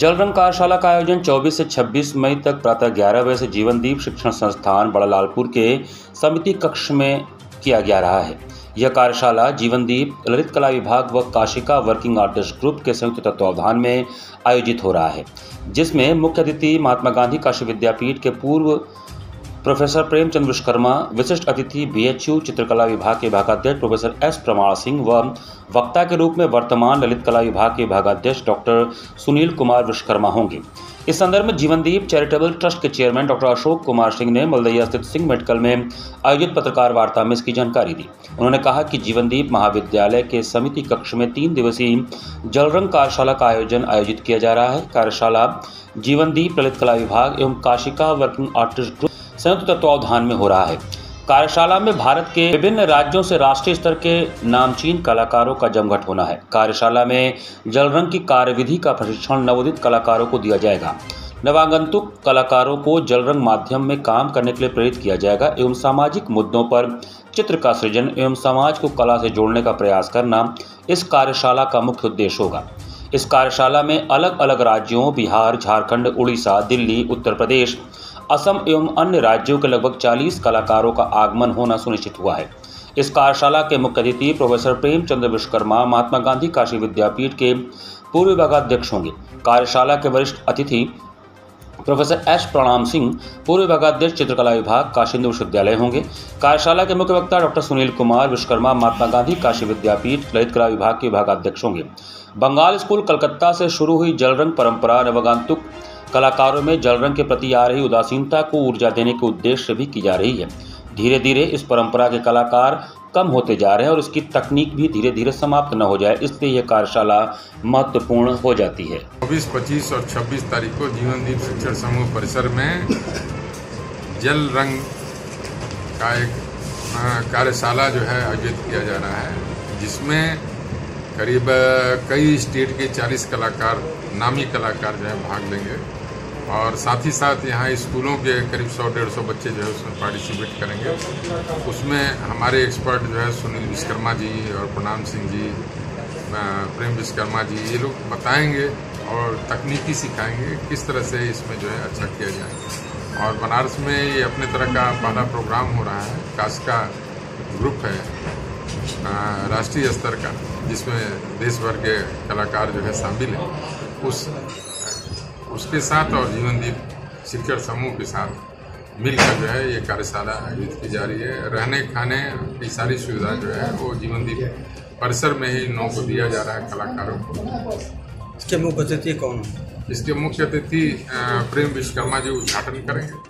जल रंग कार्यशाला का आयोजन 24 से 26 मई तक प्रातः 11 बजे से जीवनदीप शिक्षण संस्थान बड़लालपुर के समिति कक्ष में किया जा रहा है। यह कार्यशाला जीवनदीप ललित कला विभाग व काशिका वर्किंग आर्टिस्ट ग्रुप के संयुक्त तत्वावधान में आयोजित हो रहा है, जिसमें मुख्य अतिथि महात्मा गांधी काशी विद्यापीठ के पूर्व प्रोफेसर प्रेमचंद विश्वकर्मा, विशिष्ट अतिथि BHU चित्रकला विभाग के भागाध्यक्ष प्रोफेसर एस प्रणाम सिंह व वक्ता के रूप में वर्तमान ललित कला विभाग के भागाध्यक्ष डॉक्टर सुनील कुमार विश्वकर्मा होंगे। इस संदर्भ में जीवनदीप चैरिटेबल ट्रस्ट के चेयरमैन डॉक्टर अशोक कुमार सिंह ने मलदैया स्थित सिंह मेडिकल में आयोजित पत्रकार वार्ता में इसकी जानकारी दी। उन्होंने कहा कि जीवनदीप महाविद्यालय के समिति कक्ष में 3 दिवसीय जलरंग कार्यशाला का आयोजन आयोजित किया जा रहा है। कार्यशाला जीवनदीप ललित कला विभाग एवं काशिका वर्किंग आर्टिस्ट ग्रुप संयुक्त तत्वावधान में हो रहा है। कार्यशाला में भारत के विभिन्न राज्यों से राष्ट्रीय स्तर के नामचीन कलाकारों का जमघट होना है। कार्यशाला में जलरंग की कार्यविधि का प्रशिक्षण नवोदित कलाकारों को दिया जाएगा। नवागंतुक कलाकारों को जलरंग माध्यम में काम करने के लिए प्रेरित किया जाएगा एवं सामाजिक मुद्दों पर चित्र का सृजन एवं समाज को कला से जोड़ने का प्रयास करना इस कार्यशाला का मुख्य उद्देश्य होगा। इस कार्यशाला में अलग अलग राज्यों बिहार, झारखंड, उड़ीसा, दिल्ली, उत्तर प्रदेश, असम एवं अन्य राज्यों के लगभग 40 कलाकारों का आगमन होना सुनिश्चित हुआ है। इस कार्यशाला के मुख्य अतिथि प्रोफेसर प्रेमचंद विश्वकर्मा महात्मा गांधी काशी विद्यापीठ के पूर्व विभागाध्यक्ष होंगे। कार्यशाला के वरिष्ठ अतिथि प्रोफेसर एस प्रणाम सिंह पूर्व विभागाध्यक्ष चित्रकला विभाग काशी हिंदू विश्वविद्यालय होंगे। कार्यशाला के मुख्य वक्ता डॉक्टर सुनील कुमार विश्वकर्मा महात्मा गांधी काशी विद्यापीठ ललित कला विभाग के विभागाध्यक्ष होंगे। बंगाल स्कूल कलकत्ता से शुरू हुई जलरंग परंपरा नवागंतुक कलाकारों में जलरंग के प्रति आ रही उदासीनता को ऊर्जा देने के उद्देश्य से भी की जा रही है। धीरे धीरे इस परंपरा के कलाकार कम होते जा रहे हैं और इसकी तकनीक भी धीरे धीरे समाप्त न हो जाए, इसलिए यह कार्यशाला महत्वपूर्ण हो जाती है। 24, 25 और 26 तारीख को जीवनदीप शिक्षण समूह परिसर में जल रंग का एक कार्यशाला जो है आयोजित किया जा रहा है, जिसमें करीब कई स्टेट के 40 कलाकार, नामी कलाकार जो है भाग लेंगे और साथ ही साथ यहाँ स्कूलों के करीब 100-150 बच्चे जो है उसमें पार्टिसिपेट करेंगे। उसमें हमारे एक्सपर्ट जो है सुनील विश्वकर्मा जी और प्रणाम सिंह जी, प्रेम विश्वकर्मा जी, ये लोग बताएंगे और तकनीकी सिखाएंगे किस तरह से इसमें जो है अच्छा किया जाए। और बनारस में ये अपने तरह का पहला प्रोग्राम हो रहा है। कास्का ग्रुप है राष्ट्रीय स्तर का, जिसमें देश भर के कलाकार जो है शामिल हैं, उसके साथ और जीवनदीप शिक्षण समूह के साथ मिलकर जो है ये कार्यशाला आयोजित की जा रही है। रहने खाने की सारी सुविधा जो है वो जीवनदीप परिसर में ही लोगों को दिया जा रहा है, कलाकारों को। इसके मुख्य अतिथि कौन? इसके मुख्य अतिथि प्रेम विश्वकर्मा जी उद्घाटन करेंगे।